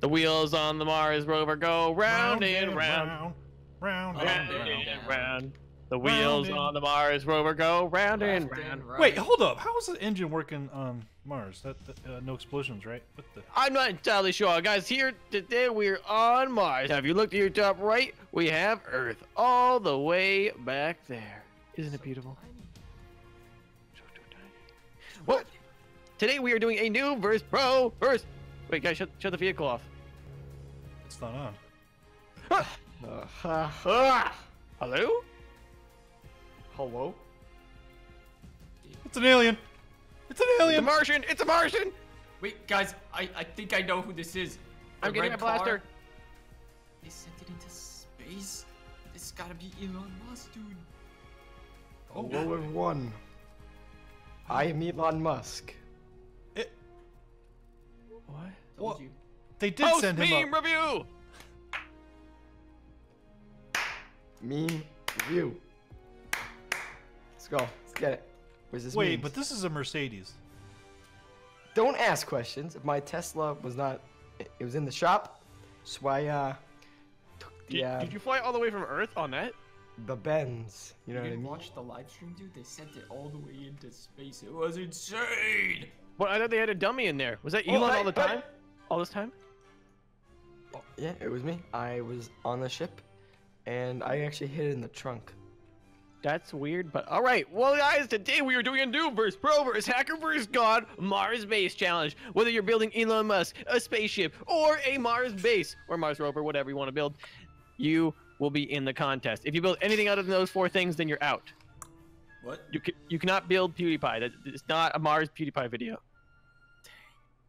The wheels on the Mars rover go round and round. Round and round. The wheels on the Mars rover go round and round. Wait, hold up. How is the engine working on Mars? No explosions, right? What the? I'm not entirely sure. Guys, here today we're on Mars. Have you looked at your top right? We have Earth all the way back there. Isn't it beautiful? So tiny. Well, today we are doing a new verse pro verse. Wait, guys, shut the vehicle off. It's not on. Hello? Hello? It's an alien! It's an alien! It's a Martian! It's a Martian! Wait, guys, I think I know who this is. I'm getting a blaster. Car. They sent it into space? This has gotta be Elon Musk, dude. Oh, hello, everyone. I am Elon Musk. It... What? Well, you... They did Post send him meme up. Review! Meme review. Go. Let's get it. Where's this? Wait, memes? But this is a Mercedes. Don't ask questions. If my Tesla was not, it was in the shop, so I took the. Did you fly all the way from Earth on that? The Benz. You know what I mean? Watch the live stream, dude. They sent it all the way into space. It was insane. But I thought they had a dummy in there. Was that Elon all the time? All this time? Oh, yeah, it was me. I was on the ship, and I actually hid it in the trunk. That's weird, but all right. Well, guys, today we are doing a new verse pro verse hacker versus god Mars base challenge. Whether you're building Elon Musk, a spaceship, or a Mars base, or Mars rover, whatever you want to build, you will be in the contest. If you build anything other than those four things, then you're out. What? You cannot build PewDiePie. It's not a Mars PewDiePie video.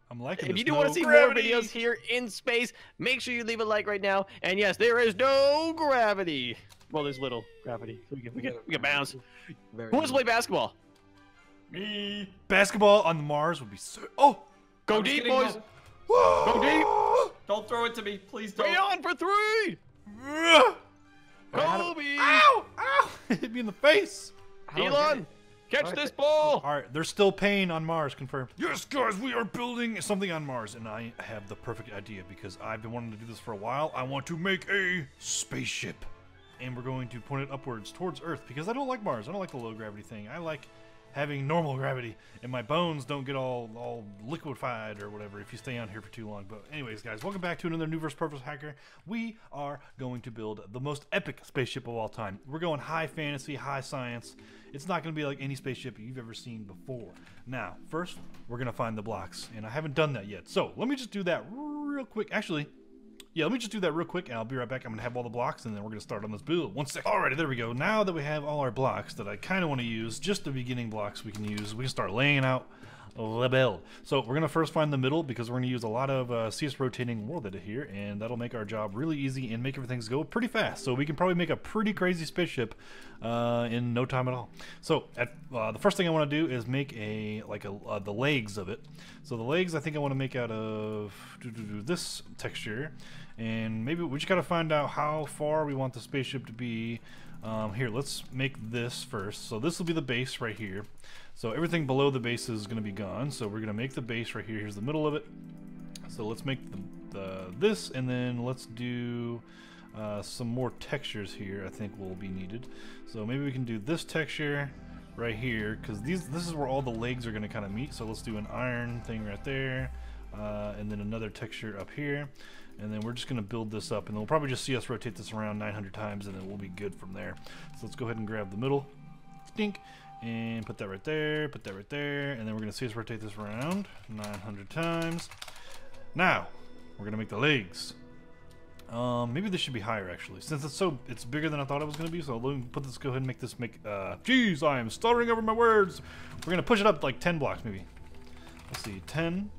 I'm liking this. If you do want to see more videos here in space, make sure you leave a like right now. And yes, there is no gravity. Well, there's little gravity. We can bounce. Who wants to play basketball? Me. Basketball on Mars would be so. Oh, go deep, boys. Go deep. Don't throw it to me, please. Don't. Stay on for three. Kobe. Ow! Ow! Hit me in the face. Elon, catch this ball. All right, there's still pain on Mars. Confirmed. Yes, guys, we are building something on Mars, and I have the perfect idea because I've been wanting to do this for a while. I want to make a spaceship. And we're going to point it upwards towards Earth because I don't like Mars. I don't like the low gravity thing. I like having normal gravity, and my bones don't get all liquefied or whatever if you stay on here for too long. But anyways, guys, welcome back to another New Verse Purpose Hacker. We are going to build the most epic spaceship of all time. We're going high fantasy, high science. It's not going to be like any spaceship you've ever seen before. Now, first, we're going to find the blocks, and I haven't done that yet. So let me just do that real quick. Actually... yeah, let me just do that real quick, and I'll be right back. I'm going to have all the blocks, and then we're going to start on this build. One sec. Alrighty, there we go. Now that we have all our blocks that I kind of want to use, just the beginning blocks we can use, we can start laying out the build. So we're going to first find the middle, because we're going to use a lot of CS rotating world edit here, and that'll make our job really easy and make everything go pretty fast. So we can probably make a pretty crazy spaceship in no time at all. So the first thing I want to do is make the legs of it. So the legs I think I want to make out of this texture. And maybe we just gotta find out how far we want the spaceship to be. Here, let's make this first. So this will be the base right here. So everything below the base is gonna be gone. So we're gonna make the base right here. Here's the middle of it. So let's make this, and then let's do some more textures here I think will be needed. So maybe we can do this texture right here, because this is where all the legs are gonna kind of meet. So let's do an iron thing right there. And then another texture up here, and then we're just gonna build this up, and we'll probably just see us rotate this around 900 times, and then we'll be good from there. So let's go ahead and grab the middle, stink, and put that right there, put that right there, and then we're gonna see us rotate this around 900 times. Now we're gonna make the legs. Maybe this should be higher actually, since it's bigger than I thought it was gonna be. So let me put this. Go ahead and make this make. Jeez, I am stuttering over my words. We're gonna push it up like 10 blocks maybe. Let's see, 10.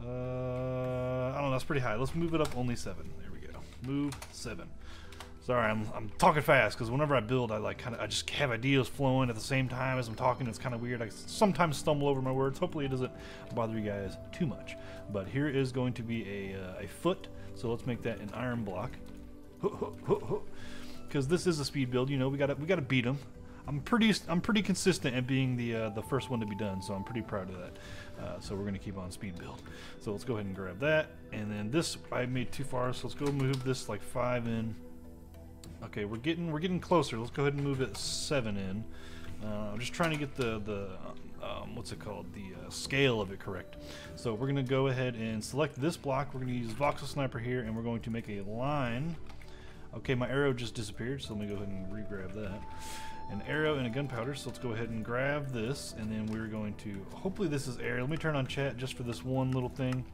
I don't know, that's pretty high. Let's move it up only 7. There we go. Move 7. Sorry, I'm talking fast because whenever I build, I just have ideas flowing at the same time as I'm talking. It's kind of weird. I sometimes stumble over my words. Hopefully it doesn't bother you guys too much. But here is going to be a foot. So let's make that an iron block. Because this is a speed build. You know, we gotta beat them. I'm pretty consistent at being the first one to be done, so I'm pretty proud of that. So we're gonna keep on speed build. So let's go ahead and grab that, and then this I made too far, so let's go move this like 5 in. Okay, we're getting closer. Let's go ahead and move it 7 in. I'm just trying to get the what's it called, the scale of it correct. So we're gonna go ahead and select this block. We're gonna use VoxelSniper here, and we're going to make a line. Okay, my arrow just disappeared, so let me go ahead and re-grab that. An arrow and a gunpowder, so let's go ahead and grab this, and then we're going to, hopefully this is air. Let me turn on chat just for this one little thing.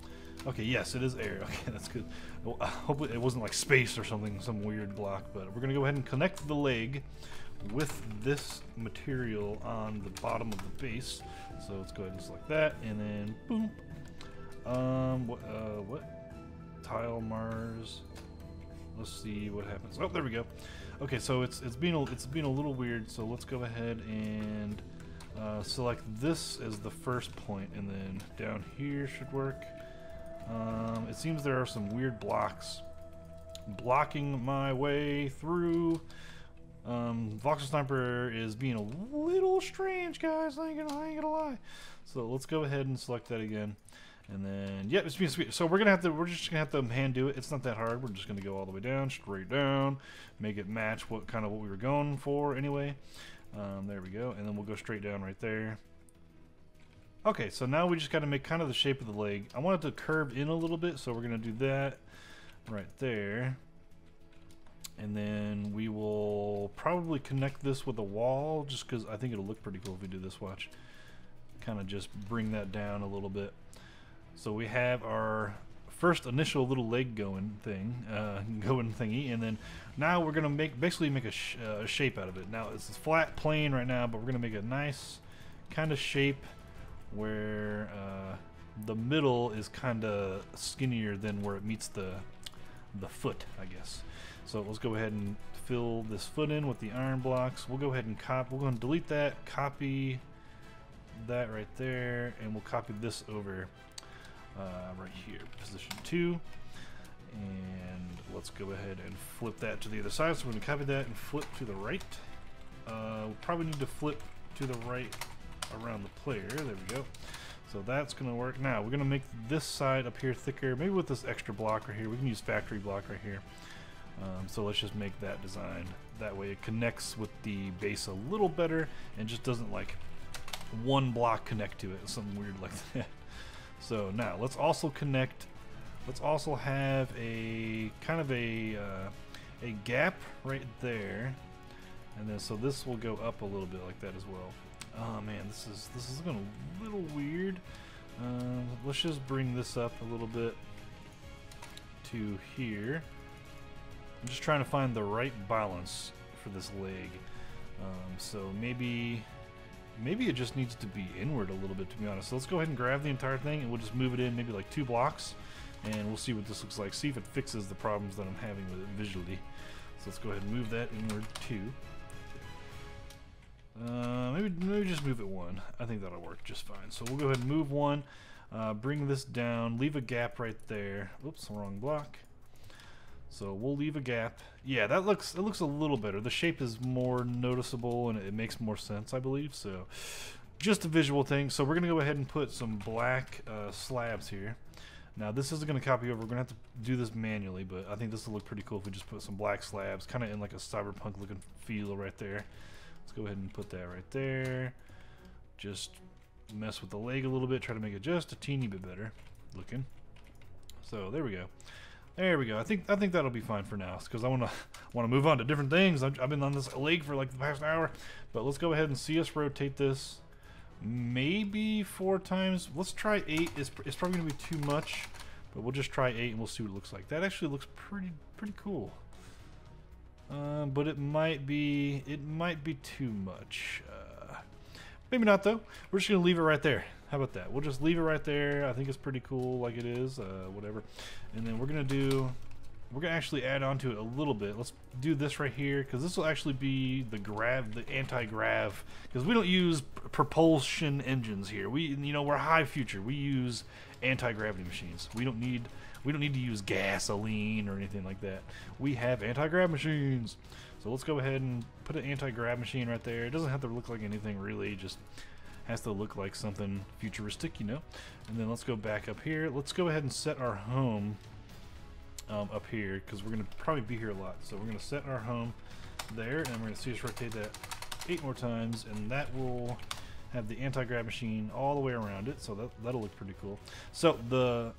Okay, yes, it is air. Okay, that's good. Well, hopefully it wasn't like space or something, some weird block, but we're gonna go ahead and connect the leg with this material on the bottom of the base. So let's go ahead and select that, and then boom. What? Tile Mars. Let's see what happens. Oh, there we go. Okay, so it's been a little weird. So let's go ahead and select this as the first point, and then down here should work. It seems there are some weird blocks blocking my way through. VoxelSniper is being a little strange, guys. I ain't gonna lie. So let's go ahead and select that again, and then yep, it's being sweet. So we're just gonna have to hand do it. It's not that hard. We're just gonna go all the way down, straight down, make it match what we were going for anyway. There we go, and then we'll go straight down right there. Okay, so now we just got to make kind of the shape of the leg. I want it to curve in a little bit, so we're gonna do that right there. And then we will probably connect this with a wall, just because I think it'll look pretty cool if we do this. Watch. Kind of just bring that down a little bit. So we have our first initial little leg going thingy, and then now we're gonna basically make a shape out of it. Now it's a flat plane right now, but we're gonna make a nice kind of shape where the middle is kind of skinnier than where it meets the foot, I guess. So let's go ahead and fill this foot in with the iron blocks. We'll go ahead and delete that, copy that right there, and we'll copy this over right here, position 2. And let's go ahead and flip that to the other side. So we're gonna copy that and flip to the right. We'll probably need to flip to the right around the player. There we go. So that's gonna work. Now we're gonna make this side up here thicker, maybe with this extra block right here. We can use factory block right here. So let's just make that design. That way it connects with the base a little better and just doesn't like one block connect to it, something weird like that. So now let's also connect, let's also have a kind of a gap right there. And then so this will go up a little bit like that as well. Oh man, this is looking a little weird. Let's just bring this up a little bit to here. I'm just trying to find the right balance for this leg. So maybe it just needs to be inward a little bit, to be honest. So let's go ahead and grab the entire thing, and we'll just move it in maybe like 2 blocks, and we'll see what this looks like. See if it fixes the problems that I'm having with it visually. So let's go ahead and move that inward too. Maybe just move it 1. I think that'll work just fine. So we'll go ahead and move 1, bring this down, leave a gap right there. Oops, wrong block. So we'll leave a gap. Yeah, it looks a little better. The shape is more noticeable and it makes more sense, I believe. So just a visual thing. So we're gonna go ahead and put some black slabs here. Now this isn't gonna copy over. We're gonna have to do this manually, but I think this will look pretty cool if we just put some black slabs, kind of in like a cyberpunk looking feel right there. Let's go ahead and put that right there. Just mess with the leg a little bit, try to make it just a teeny bit better looking. So there we go. There we go. I think that'll be fine for now, because I want to move on to different things. I've been on this leg for like the past hour, but let's go ahead and see us rotate this. Maybe 4 times. Let's try 8. It's probably gonna be too much, but we'll just try 8 and we'll see what it looks like. That actually looks pretty cool. But it might be too much. Maybe not though. We're just gonna leave it right there. How about that? We'll just leave it right there. I think it's pretty cool like it is, whatever. And then we're gonna actually add on to it a little bit. Let's do this right here, because this will actually be the anti-grav, because we don't use propulsion engines here. We're high future. We use anti-gravity machines. We don't need We don't need to use gasoline or anything like that. We have anti-grav machines. So let's go ahead and put an anti-grav machine right there. It doesn't have to look like anything really, just has to look like something futuristic, you know. And then let's go back up here. Let's go ahead and set our home up here, because we're going to probably be here a lot. So we're going to set our home there, and we're going to just rotate that 8 more times, and that will have the anti-grav machine all the way around it. So that'll look pretty cool. So the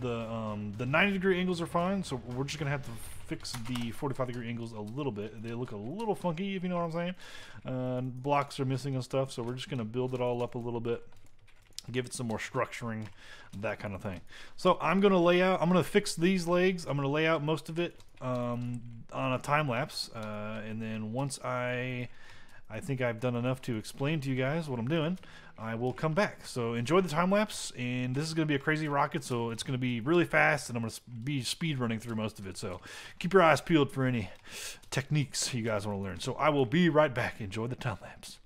90-degree angles are fine, so we're just gonna have to fix the 45-degree angles a little bit. They look a little funky, if you know what I'm saying. Blocks are missing and stuff, so we're just gonna build it all up a little bit, give it some more structuring, that kind of thing. So I'm gonna fix these legs. I'm gonna lay out most of it on a time lapse, and then once I think I've done enough to explain to you guys what I'm doing, I will come back. So enjoy the time lapse, and this is going to be a crazy rocket, so it's going to be really fast, and I'm going to be speed running through most of it. So keep your eyes peeled for any techniques you guys want to learn. So I will be right back. Enjoy the time lapse.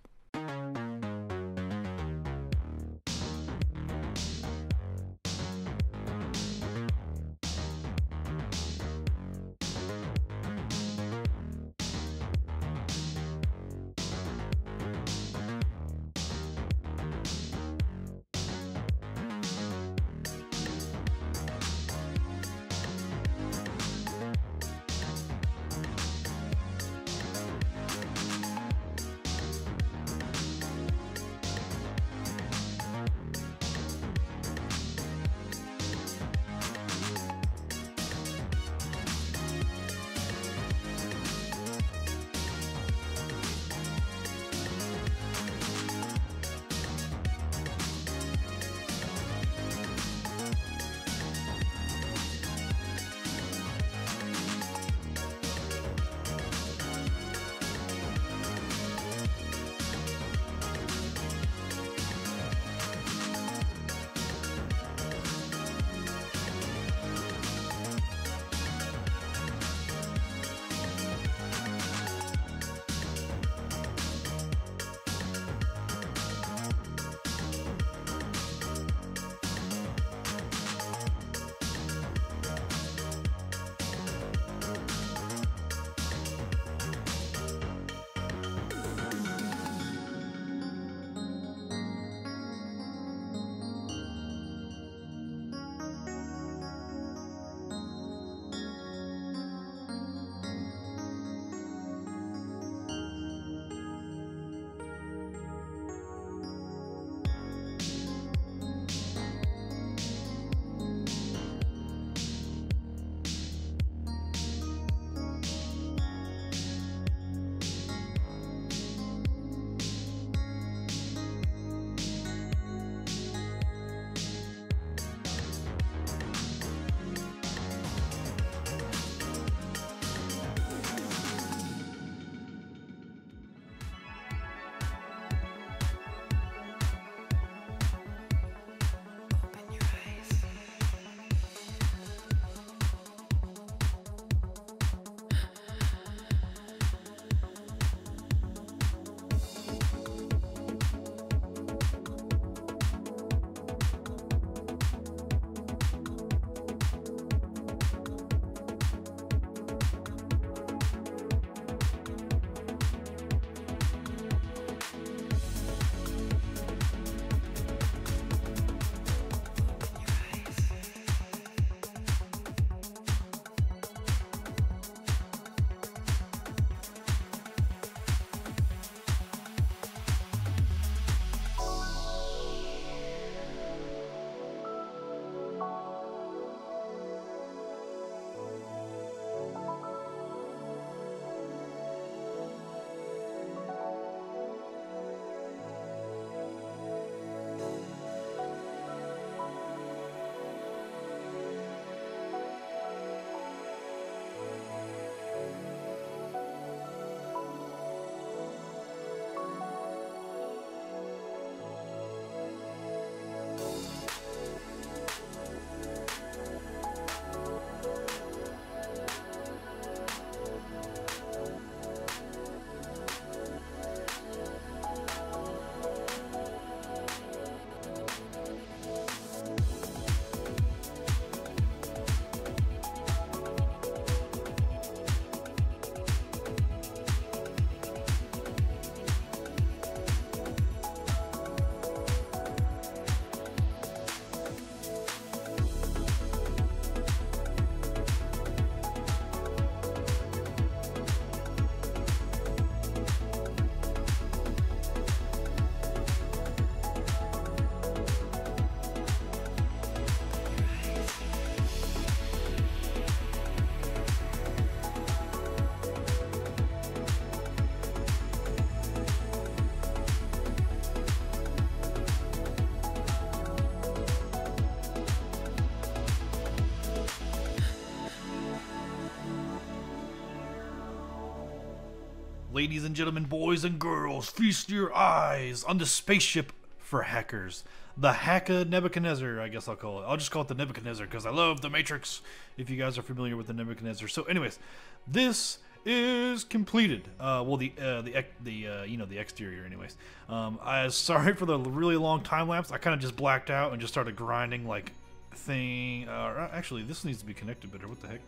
Ladies and gentlemen, boys and girls, feast your eyes on the spaceship for hackers. The Hacka Nebuchadnezzar, I guess I'll call it. I'll just call it the Nebuchadnezzar because I love the Matrix, if you guys are familiar with the Nebuchadnezzar. So anyways, this is completed. Well, the exterior anyways. I sorry for the really long time lapse. I kind of just blacked out and just started grinding like thing. Actually, this needs to be connected better. What the heck?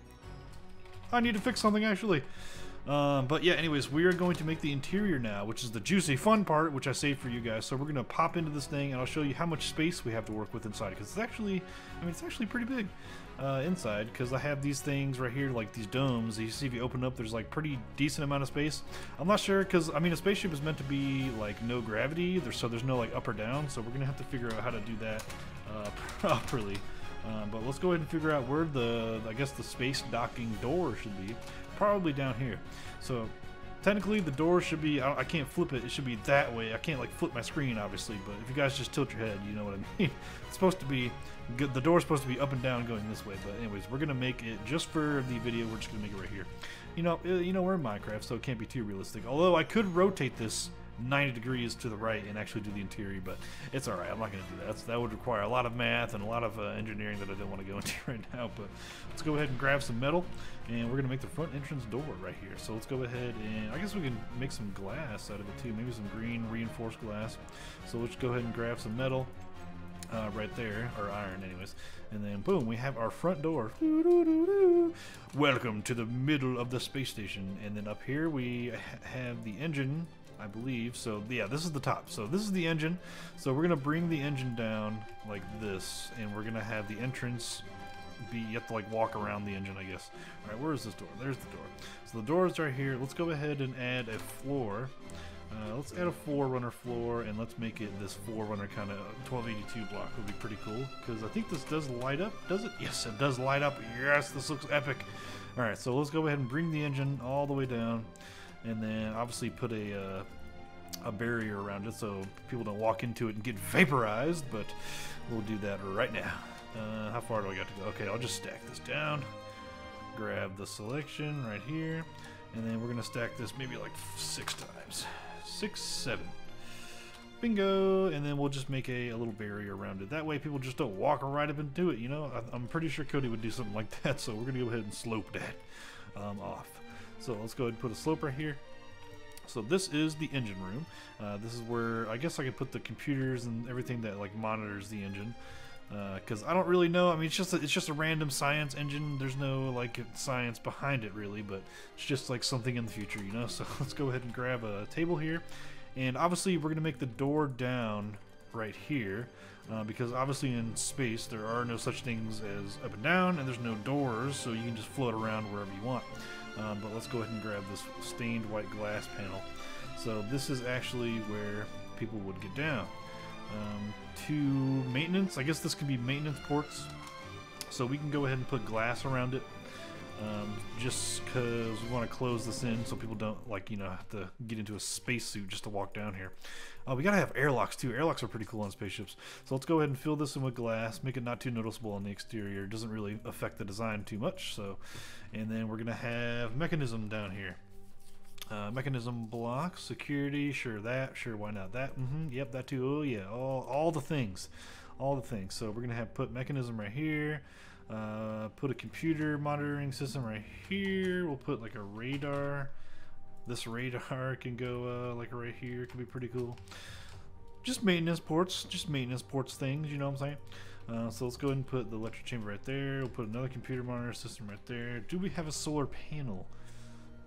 I need to fix something actually. But yeah, anyways, we are going to make the interior now, which is the juicy fun part, which I saved for you guys. So we're going to pop into this thing and I'll show you how much space we have to work with inside. Because it's actually, I mean, it's actually pretty big inside, because I have these things right here, like these domes. You see if you open up, there's like pretty decent amount of space. I'm not sure, because I mean, a spaceship is meant to be like no gravity, so there's no like up or down. So we're going to have to figure out how to do that properly. But let's go ahead and figure out where the, I guess the space docking door should be. Probably down here. So technically the door should be, I can't flip it, it should be that way. I can't like flip my screen obviously, but if you guys just tilt your head, you know what I mean. It's supposed to be good, the door's supposed to be up and down going this way. But anyways, we're gonna make it just for the video, we're just gonna make it right here. You know we're in Minecraft, so it can't be too realistic, although I could rotate this 90 degrees to the right and actually do the interior, but it's alright, I'm not going to do that. That would require a lot of math and a lot of engineering that I don't want to go into right now, but let's go ahead and grab some metal, and we're going to make the front entrance door right here. So let's go ahead and, I guess we can make some glass out of it too, maybe some green reinforced glass. So let's go ahead and grab some metal right there, or iron anyways, and then boom, we have our front door. Welcome to the middle of the space station, and then up here we have the engine, I believe. So yeah, this is the top. So this is the engine. So we're gonna bring the engine down like this, and we're gonna have the entrance be, you have to like walk around the engine, I guess. All right, where is this door? There's the door. So the door is right here. Let's go ahead and add a floor. Let's add a Forerunner floor, and let's make it this Forerunner kind of 1282 block. Would be pretty cool, because I think this does light up, does it? Yes, it does light up. Yes, this looks epic. All right, so let's go ahead and bring the engine all the way down, and then obviously put a barrier around it so people don't walk into it and get vaporized, but we'll do that right now. How far do I got to go? Okay, I'll just stack this down, grab the selection right here, and then we're gonna stack this maybe like 6 times 6, 7, bingo, and then we'll just make a little barrier around it. That way people just don't walk right up into it, you know. I'm pretty sure Cody would do something like that, so we're gonna go ahead and slope that off. So let's go ahead and put a slope right here. So this is the engine room. This is where I guess I could put the computers and everything that like monitors the engine, because I don't really know. I mean, it's just a random science engine. There's no like science behind it really, but it's just like something in the future, you know. So let's go ahead and grab a table here, and obviously we're gonna make the door down right here, because obviously in space there are no such things as up and down, and there's no doors, so you can just float around wherever you want. But let's go ahead and grab this stained white glass panel. So this is actually where people would get down. To maintenance, I guess this could be maintenance ports. So we can go ahead and put glass around it, just because we want to close this in so people don't like, you know, have to get into a spacesuit just to walk down here. We gotta have airlocks too. Airlocks are pretty cool on spaceships. So let's go ahead and fill this in with glass, make it not too noticeable on the exterior. It doesn't really affect the design too much. So, and then we're gonna have mechanism down here. Mechanism block, security, sure that, sure why not that? Mm-hmm, yep, that too. Oh yeah, all the things, all the things. So we're gonna have put mechanism right here. Put a computer monitoring system right here. We'll put like a radar. This radar can go like right here. It could be pretty cool. Just maintenance ports things, you know what I'm saying? So let's go ahead and put the electric chamber right there. We'll put another computer monitor system right there. Do we have a solar panel?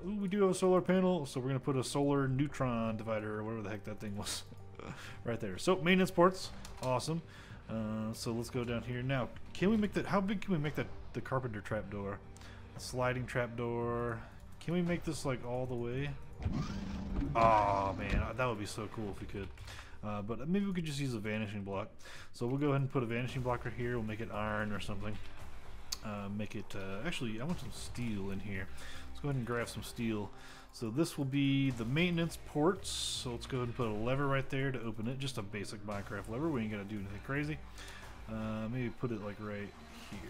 Ooh, we do have a solar panel, so we're gonna put a solar neutron divider or whatever the heck that thing was right there. So maintenance ports, awesome. So let's go down here now. Can we make that? How big can we make that? The carpenter trapdoor, sliding trapdoor. Can we make this like all the way? Oh man, that would be so cool if we could. But maybe we could just use a vanishing block. So we'll go ahead and put a vanishing block right here. We'll make it iron or something. Make it. Actually, I want some steel in here. Let's go ahead and grab some steel. So this will be the maintenance ports. So let's go ahead and put a lever right there to open it. Just a basic Minecraft lever. We ain't gonna do anything crazy. Maybe put it like right here.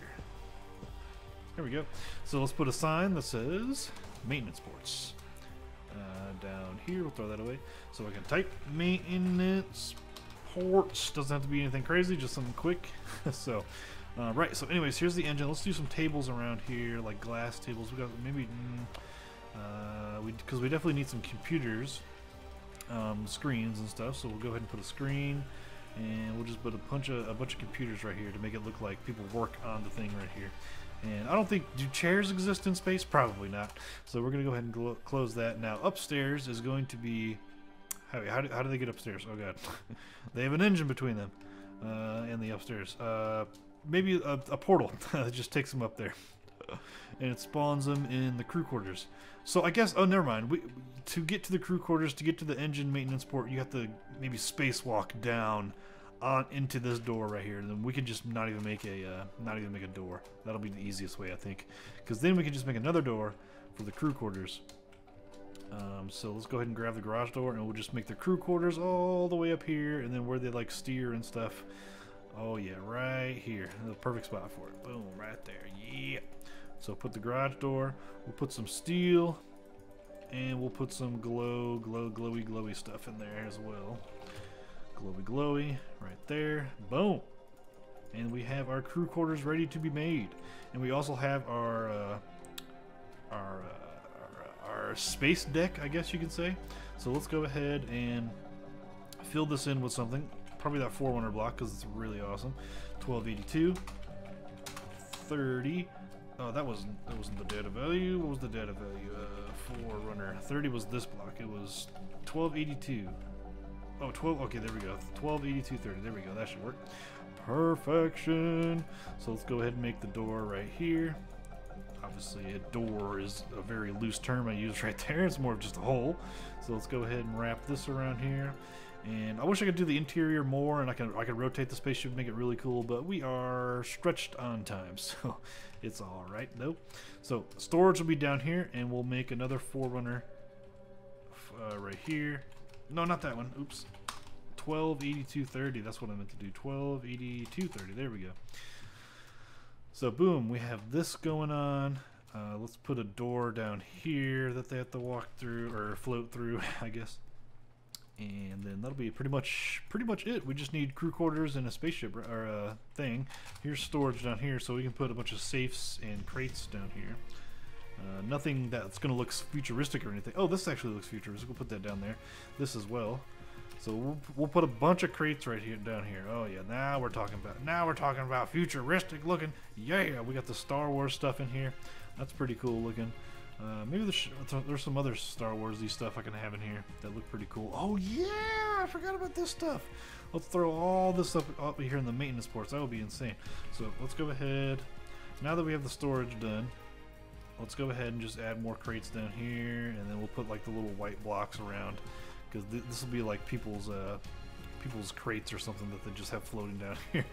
There we go. So let's put a sign that says maintenance ports. Down here, we'll throw that away. So we can type maintenance ports. Doesn't have to be anything crazy, just something quick. So, right. So, anyways, here's the engine. Let's do some tables around here, like glass tables. We got maybe because we definitely need some computers, screens and stuff. So we'll go ahead and put a screen, and we'll just put a bunch of computers right here to make it look like people work on the thing right here. And I don't think, do chairs exist in space? Probably not. So we're going to go ahead and close that. Now upstairs is going to be, how do they get upstairs? Oh god. They have an engine between them and the upstairs. Maybe a portal that just takes them up there. And it spawns them in the crew quarters. So I guess, oh never mind. To get to the crew quarters, to get to the engine maintenance port, you have to maybe spacewalk down on into this door right here, and then we could just not even make a door. That'll be the easiest way, I think, because then we can just make another door for the crew quarters. So let's go ahead and grab the garage door, and we'll just make the crew quarters all the way up here, and then where they like steer and stuff. Oh yeah, right here, the perfect spot for it. Boom, right there. Yeah. So put the garage door. We'll put some steel, and we'll put some glowy stuff in there as well. Glowy right there. Boom, and we have our crew quarters ready to be made, and we also have our space deck, I guess you could say. So let's go ahead and fill this in with something, probably that 400 block, because it's really awesome. 1282 30. Oh, that wasn't the data value. What was the data value? Forerunner. 30 was this block. It was 1282. Oh, 12, okay, there we go. 128230, there we go, that should work. Perfection! So let's go ahead and make the door right here. Obviously, a door is a very loose term I use right there. It's more of just a hole. So let's go ahead and wrap this around here. And I wish I could do the interior more, and I could rotate the spaceship, make it really cool, but we are stretched on time, so it's all right, though. So storage will be down here, and we'll make another Forerunner right here. No, not that one. Oops. 128230. That's what I meant to do. 128230. There we go. So, boom. We have this going on. Let's put a door down here that they have to walk through or float through, I guess. And then that'll be pretty much it. We just need crew quarters and a spaceship or a thing. Here's storage down here, so we can put a bunch of safes and crates down here. Nothing that's going to look futuristic or anything. Oh, this actually looks futuristic. We'll put that down there. This as well. So we'll put a bunch of crates right here down here. Oh yeah, now we're talking about futuristic looking. Yeah, we got the Star Wars stuff in here. That's pretty cool looking. Maybe there's some other Star Wars-y stuff I can have in here that look pretty cool. Oh yeah, I forgot about this stuff. Let's throw all this stuff up here in the maintenance ports. That would be insane. So let's go ahead. Now that we have the storage done, let's go ahead and just add more crates down here, and then we'll put like the little white blocks around, because this will be like people's crates or something that they just have floating down here,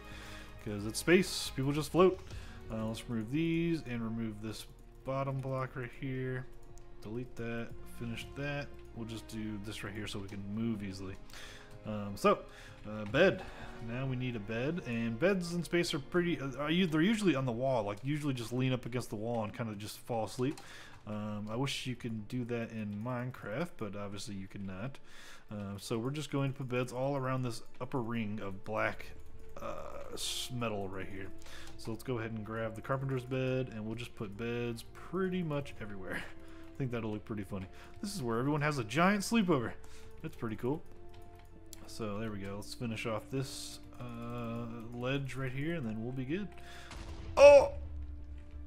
because it's space. People just float. Let's remove these and remove this bottom block right here. Delete that. Finish that. We'll just do this right here so we can move easily. Bed. Now we need a bed, and beds in space are pretty. They're usually on the wall, like usually just lean up against the wall and kind of just fall asleep. I wish you could do that in Minecraft, but obviously you cannot. So we're just going to put beds all around this upper ring of black metal right here. So let's go ahead and grab the carpenter's bed, and we'll just put beds pretty much everywhere. I think that'll look pretty funny. This is where everyone has a giant sleepover. That's pretty cool. So there we go. Let's finish off this ledge right here, and then we'll be good. Oh!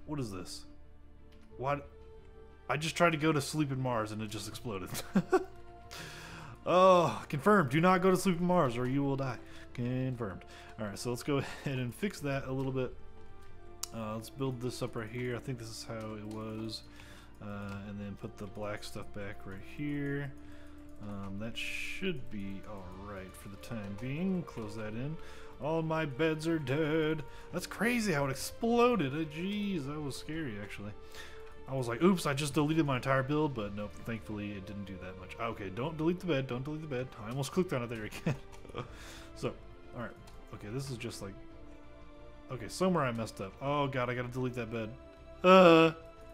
What is this? What? I just tried to go to sleep in Mars, and it just exploded. Oh, confirmed. Do not go to sleep in Mars, or you will die. Confirmed. Alright, so let's go ahead and fix that a little bit. Let's build this up right here. I think this is how it was. And then put the black stuff back right here. That should be alright for the time being. Close that in. All my beds are dead. That's crazy how it exploded. Jeez, that was scary actually. I was like, oops, I just deleted my entire build, but nope, thankfully it didn't do that much. Okay, don't delete the bed, don't delete the bed. I almost clicked on it there again. So, alright. Okay, this is just like... Okay, somewhere I messed up. Oh god, I gotta delete that bed.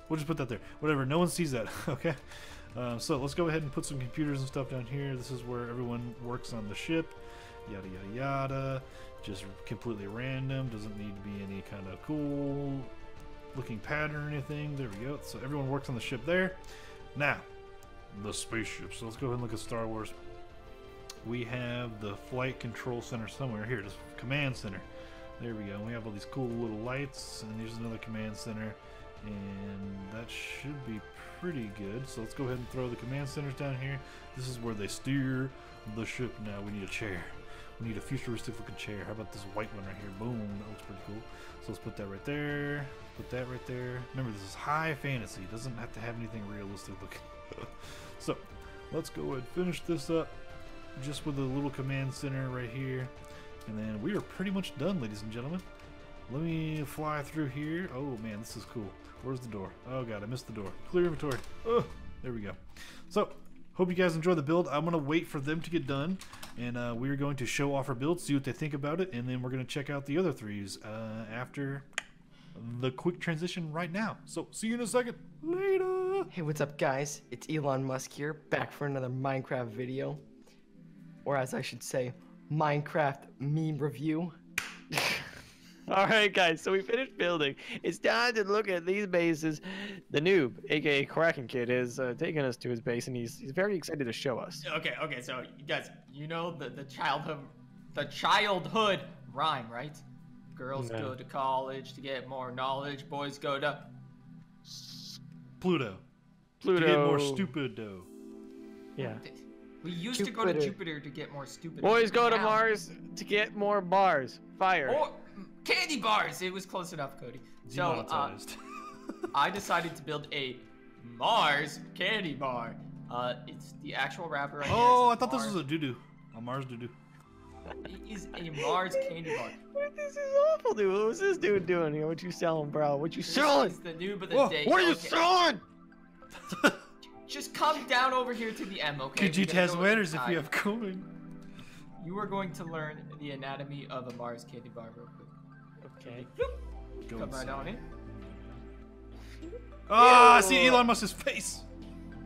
We'll just put that there. Whatever, no one sees that, okay? So let's go ahead and put some computers and stuff down here. This is where everyone works on the ship. Yada, yada, yada. Just completely random. Doesn't need to be any kind of cool looking pattern or anything. There we go. So everyone works on the ship there. Now, the spaceship. So let's go ahead and look at Star Wars. We have the flight control center somewhere. Here, this command center. There we go. And we have all these cool little lights. And here's another command center. And that should be pretty good. So let's go ahead and throw the command centers down here. This is where they steer the ship now. We need a chair. We need a futuristic looking chair. How about this white one right here? Boom, that looks pretty cool. So let's put that right there. Put that right there. Remember, this is high fantasy. It doesn't have to have anything realistic looking. So let's go ahead and finish this up just with a little command center right here. And then we are pretty much done, ladies and gentlemen. Let me fly through here. Oh man, this is cool. Where's the door? Oh god, I missed the door. Clear inventory. Oh, there we go. So, hope you guys enjoy the build. I'm gonna wait for them to get done, and we're going to show off our build, see what they think about it, and then we're gonna check out the other threes after the quick transition right now. So, see you in a second. Later. Hey, what's up, guys? It's Elon Musk here, back for another Minecraft video, or as I should say, Minecraft meme review. Alright guys, so we finished building. It's time to look at these bases. The noob, aka Kraken Kid, is taking us to his base, and he's very excited to show us. Okay, so you guys, you know the childhood rhyme, right? Girls go to college to get more knowledge, boys go to Pluto to get more stupid dough. Yeah. We used to go to Jupiter to get more stupid. Boys go to Mars to get more bars. Fire. Or candy bars! It was close enough, Cody. So, I decided to build a Mars candy bar. It's the actual wrapper right here. Oh, I thought this was a doo-doo. A Mars doo-doo. It is a Mars candy bar. This is awful, dude. What was this dude doing here? What you selling, bro? What you selling? This is the noob of the day. What are you selling? Just come down over here to the M, okay? Could you test winners if you have cooling? You are going to learn the anatomy of a Mars candy bar real quick. Okay. Go come right on in. Oh, I see Elon Musk's face.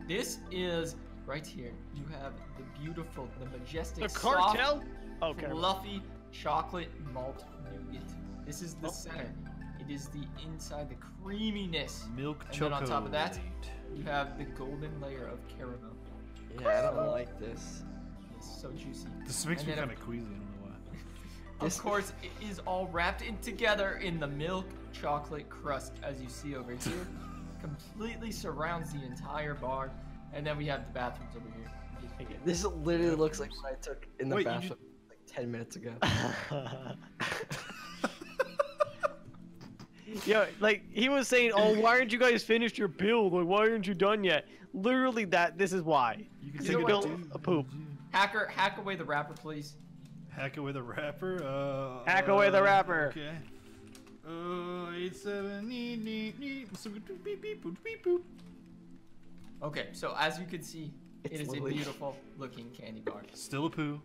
This is right here. You have the beautiful, the majestic, the cartel, soft, fluffy chocolate malt nougat. This is the center. It is the inside, the creaminess. Milk chocolate. And then on top of that, you have the golden layer of caramel. Yeah, I don't like this. It's so juicy. This makes me kind of queasy, I don't know why. Of course, it is all wrapped in together in the milk chocolate crust, as you see over here. Completely surrounds the entire bar. And then we have the bathrooms over here. This literally looks like what I took in the bathroom like 10 minutes ago. Yo, like, he was saying, oh, why aren't you guys finished your build? Like, why aren't you done yet? Literally, this is why. You can take a poop. Hacker, hack away the wrapper, please. Hack away the wrapper? Hack away the wrapper. Okay. 8, 7, 8, 8, 8. Okay, so as you can see, it is a beautiful looking candy bar. Still a poo.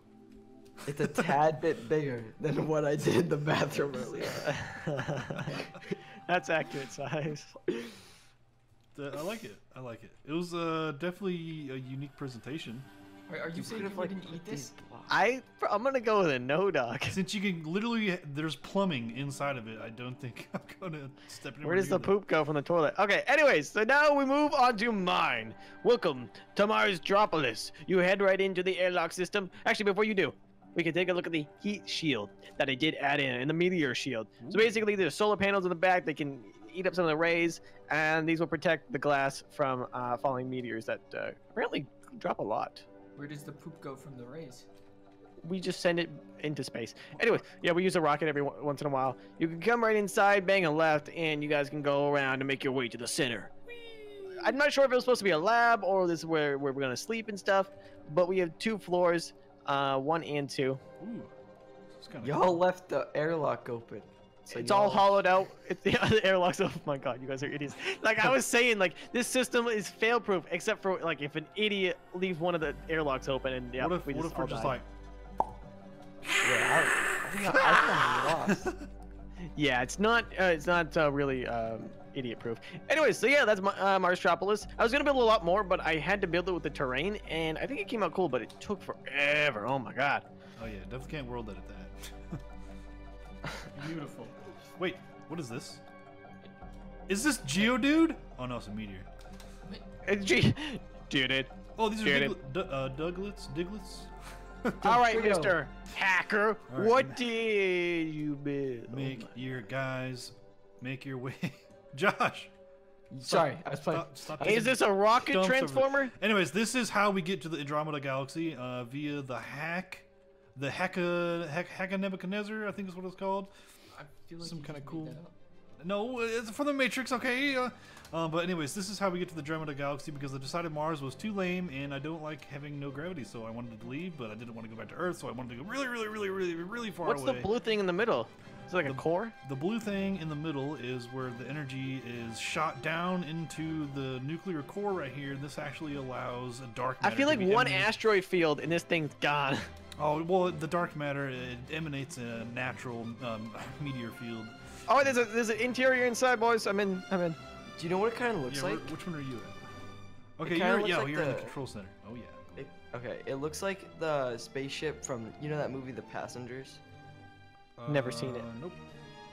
It's a tad bit bigger than what I did in the bathroom earlier. That's accurate size. I like it. I like it. It was definitely a unique presentation. Are you saying if I didn't eat this? I'm gonna go with a no, doc. Since you can literally, there's plumbing inside of it. I don't think I'm gonna step in. Where does the poop go from the toilet? Okay. Anyways, so now we move on to mine. Welcome to Mars Dropolis. You head right into the airlock system. Actually, before you do, we can take a look at the heat shield that I did add in, and the meteor shield. So basically, there's solar panels in the back. They can eat up some of the rays, and these will protect the glass from falling meteors that apparently drop a lot. Where does the poop go from the rays? We just send it into space. Anyway, yeah, we use a rocket every once in a while. You can come right inside, bang a left, and you guys can go around and make your way to the center. Whee! I'm not sure if it was supposed to be a lab or this is where we're gonna sleep and stuff, but we have 2 floors, 1 and 2. Ooh, y'all cool. Left the airlock open. So it's all hollowed out. It's the airlocks. Oh my god, you guys are idiots. Like I was saying, like this system is fail-proof, except for like if an idiot leaves one of the airlocks open, and yeah, what if, we what just, if we're just like, yeah, I think I'm lost. Yeah, it's not really idiot-proof. Anyways, so yeah, that's my, Marstropolis. I was gonna build a lot more, but I had to build it with the terrain, and I think it came out cool, but it took forever. Oh my god. Oh yeah, definitely can't world edit that. Beautiful. Wait, what is this? Is this Geodude? Oh no, it's a meteor. It's Geodude. Oh, these are Diglets? All right, Mr. Hacker. Right. What did you build? Make your way. Josh. Sorry, I was playing. Stop. Is this a rocket transformer? Anyways, this is how we get to the Andromeda Galaxy via the hack. The Hack of Nebuchadnezzar, I think is what it's called. I feel like some kind of cool. No, it's from the Matrix, okay? But anyways, this is how we get to the Andromeda Galaxy because I decided Mars was too lame and I don't like having no gravity, so I wanted to leave, but I didn't want to go back to Earth, so I wanted to go really far away. What's the blue thing in the middle? Is it like a core? The blue thing in the middle is where the energy is shot down into the nuclear core right here. This actually allows a dark matter. I feel like one asteroid field and this thing's gone. Oh, well, the dark matter, it emanates a natural meteor field. Oh, there's an interior inside, boys. I'm in. Do you know what it kind of looks like? Which one are you at? Okay, you're in the control center. Oh, yeah. Okay, it looks like the spaceship from, you know that movie, The Passengers? Never seen it. Nope.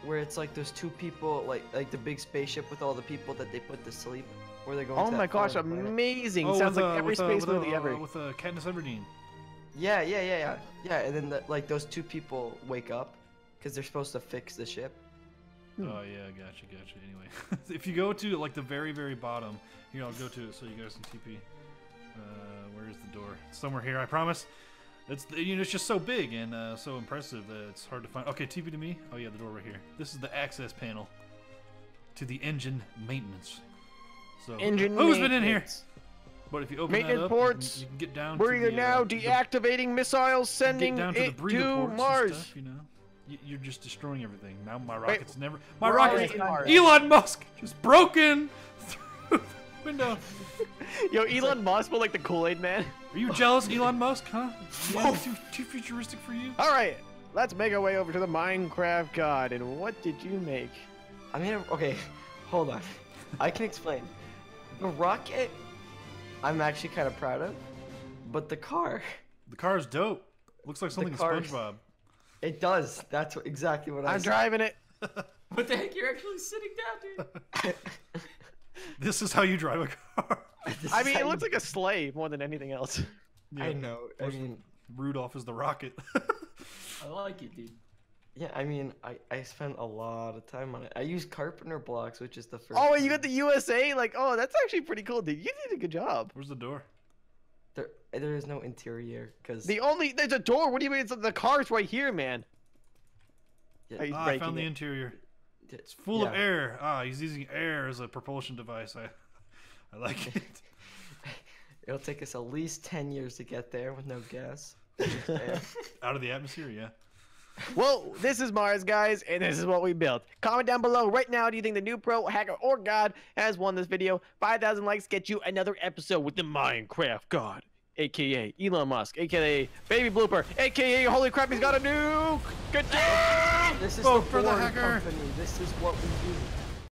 Where it's like those two people, like the big spaceship with all the people that they put to sleep. Where they're going to that planet. Oh, my gosh, amazing. Oh, sounds like every space movie ever. With Katniss Everdeen. Yeah, and then like those two people wake up because they're supposed to fix the ship. Oh yeah, gotcha. Anyway, if you go to like the very bottom, here I'll go to it so you guys can TP. Where's the door? It's somewhere here, I promise. It's it's just so big and so impressive that it's hard to find. Okay, TP to me. Oh yeah, the door right here. This is the access panel to the engine maintenance. So who's been in here? But if you open that up, ports, you can get down. We're now deactivating missiles, sending it to Mars. Stuff, you know, you're just destroying everything. Now my rocket's My rocket. Elon Musk just broken through the window. Yo, Elon Musk, but like the Kool-Aid Man. Are you jealous, Elon Musk? Huh? Oh. Too futuristic for you. All right, let's make our way over to the Minecraft God. And what did you make? I mean, okay, hold on. I can explain. The rocket. I'm actually kind of proud of, but the car. The car's dope. Looks like something in SpongeBob. It does. That's exactly what I was driving it. What the heck? You're actually sitting down, dude. This is how you drive a car. I mean, it looks like a sleigh more than anything else. Yeah. I know. I mean, Rudolph is the rocket. I like it, dude. Yeah, I mean, I spent a lot of time on it. I used carpenter blocks, which is the first. Oh, you got the USA? Like, oh, that's actually pretty cool, dude. You did a good job. Where's the door? There is no interior, cause there's a door. What do you mean? It's the car's right here, man. Yeah. I found the interior. It's full of air. Ah, he's using air as a propulsion device. I like it. It'll take us at least 10 years to get there with no gas. Out of the atmosphere, yeah. Well, this is Mars, guys, and this is what we built. Comment down below right now, do you think the new pro, hacker, or god has won this video? 5,000 likes get you another episode with the Minecraft God, a.k.a. Elon Musk, a.k.a. Baby Blooper, a.k.a. Holy crap, he's got a nuke! Good job! This is the hacker company. This is what we do.